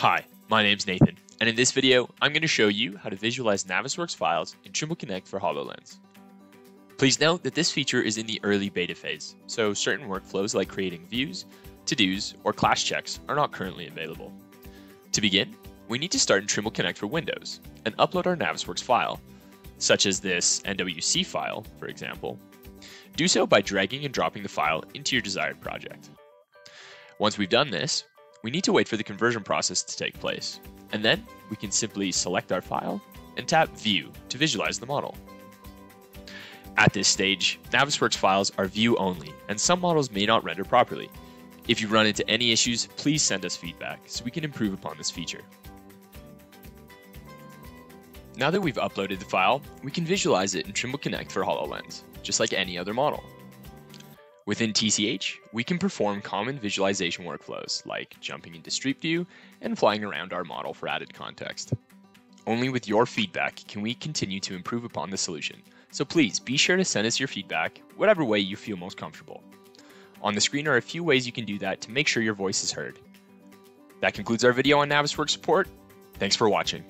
Hi, my name's Nathan, and in this video, I'm going to show you how to visualize Navisworks files in Trimble Connect for HoloLens. Please note that this feature is in the early beta phase, so certain workflows like creating views, to-dos, or class checks are not currently available. To begin, we need to start in Trimble Connect for Windows and upload our Navisworks file, such as this NWC file, for example. Do so by dragging and dropping the file into your desired project. Once we've done this, we need to wait for the conversion process to take place, and then we can simply select our file and tap View to visualize the model. At this stage, Navisworks files are view only, and some models may not render properly. If you run into any issues, please send us feedback so we can improve upon this feature. Now that we've uploaded the file, we can visualize it in Trimble Connect for HoloLens, just like any other model. Within TCH, we can perform common visualization workflows like jumping into Street View and flying around our model for added context. Only with your feedback can we continue to improve upon the solution, so please be sure to send us your feedback whatever way you feel most comfortable. On the screen are a few ways you can do that to make sure your voice is heard. That concludes our video on Navisworks support. Thanks for watching.